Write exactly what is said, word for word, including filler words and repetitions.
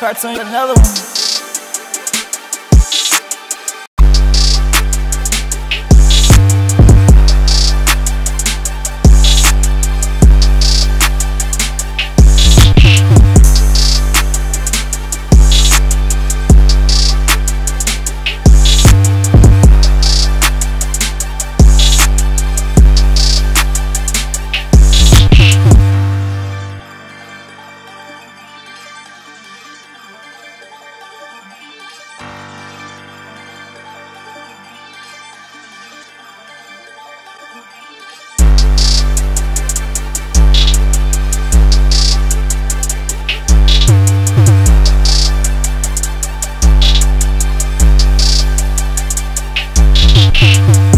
cartoon, another one. We'll be right back.